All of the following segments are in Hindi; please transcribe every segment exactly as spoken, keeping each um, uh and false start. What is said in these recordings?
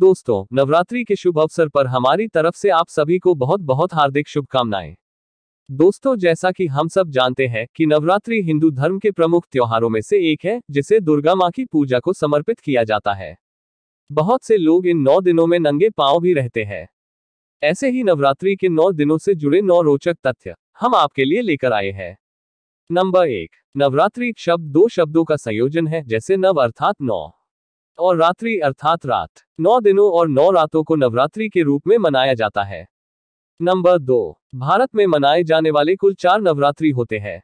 दोस्तों, नवरात्रि के शुभ अवसर पर हमारी तरफ से आप सभी को बहुत बहुत हार्दिक शुभकामनाएं। दोस्तों, जैसा कि हम सब जानते हैं कि नवरात्रि हिंदू धर्म के प्रमुख त्योहारों में से एक है, जिसे दुर्गा माँ की पूजा को समर्पित किया जाता है। बहुत से लोग इन नौ दिनों में नंगे पांव भी रहते हैं। ऐसे ही नवरात्रि के नौ दिनों से जुड़े नौ रोचक तथ्य हम आपके लिए लेकर आए हैं। नंबर एक, नवरात्रि शब्द दो शब्दों का संयोजन है, जैसे नव अर्थात नौ और रात्रि अर्थात रात। नौ दिनों और नौ रातों को नवरात्रि के रूप में मनाया जाता है। नंबर दो, भारत में मनाए जाने वाले कुल चार नवरात्रि होते हैं: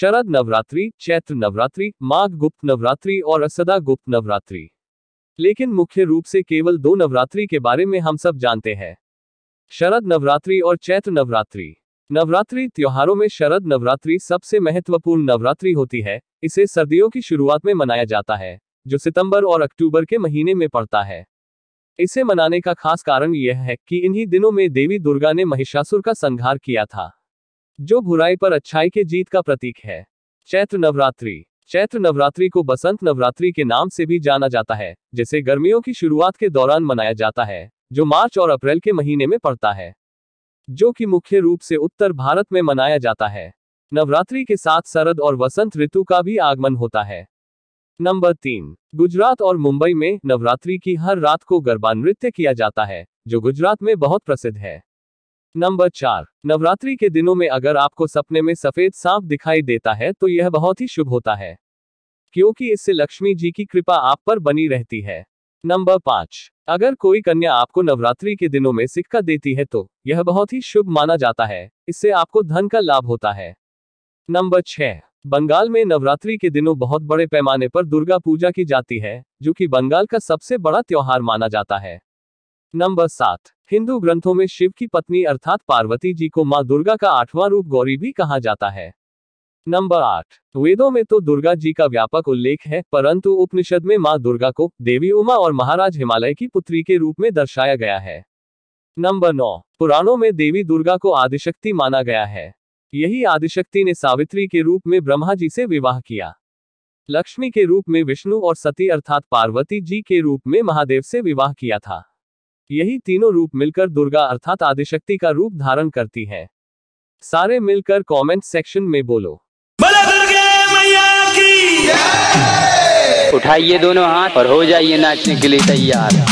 शरद नवरात्रि, चैत्र नवरात्रि, माघ गुप्त नवरात्रि और असदा गुप्त नवरात्रि। लेकिन मुख्य रूप से केवल दो नवरात्रि के बारे में हम सब जानते हैं: शरद नवरात्रि और चैत्र नवरात्रि। नवरात्रि त्योहारों में शरद नवरात्रि सबसे महत्वपूर्ण नवरात्रि होती है। इसे सर्दियों की शुरुआत में मनाया जाता है, जो सितंबर और अक्टूबर के महीने में पड़ता है। इसे मनाने का खास कारण यह है कि इन्हीं दिनों में देवी दुर्गा ने महिषासुर का संहार किया था, जो बुराई पर अच्छाई के जीत का प्रतीक है। चैत्र नवरात्रि चैत्र नवरात्रि को बसंत नवरात्रि के नाम से भी जाना जाता है, जिसे गर्मियों की शुरुआत के दौरान मनाया जाता है, जो मार्च और अप्रैल के महीने में पड़ता है, जो कि मुख्य रूप से उत्तर भारत में मनाया जाता है। नवरात्रि के साथ शरद और वसंत ऋतु का भी आगमन होता है। नंबर तीन, गुजरात और मुंबई में नवरात्रि की हर रात को गरबा नृत्य किया जाता है, जो गुजरात में बहुत प्रसिद्ध है। नंबर चार, नवरात्रि के दिनों में अगर आपको सपने में सफेद सांप दिखाई देता है तो यह बहुत ही शुभ होता है, क्योंकि इससे लक्ष्मी जी की कृपा आप पर बनी रहती है। नंबर पाँच, अगर कोई कन्या आपको नवरात्रि के दिनों में सिक्का देती है तो यह बहुत ही शुभ माना जाता है। इससे आपको धन का लाभ होता है। नंबर छह, बंगाल में नवरात्रि के दिनों बहुत बड़े पैमाने पर दुर्गा पूजा की जाती है, जो कि बंगाल का सबसे बड़ा त्योहार माना जाता है। नंबर सात, हिंदू ग्रंथों में शिव की पत्नी अर्थात पार्वती जी को माँ दुर्गा का आठवां रूप गौरी भी कहा जाता है। नंबर आठ, वेदों में तो दुर्गा जी का व्यापक उल्लेख है, परंतु उपनिषद में माँ दुर्गा को देवी उमा और महाराज हिमालय की पुत्री के रूप में दर्शाया गया है। नंबर नौ, पुराणों में देवी दुर्गा को आदिशक्ति माना गया है। यही आदिशक्ति ने सावित्री के रूप में ब्रह्मा जी से विवाह किया, लक्ष्मी के रूप में विष्णु और सती अर्थात पार्वती जी के रूप में महादेव से विवाह किया था। यही तीनों रूप मिलकर दुर्गा अर्थात आदिशक्ति का रूप धारण करती हैं। सारे मिलकर कमेंट सेक्शन में बोलो मां दुर्गा मैया की जय। उठाइए दोनों हाथ और हो जाइए नाचने के लिए तैयार।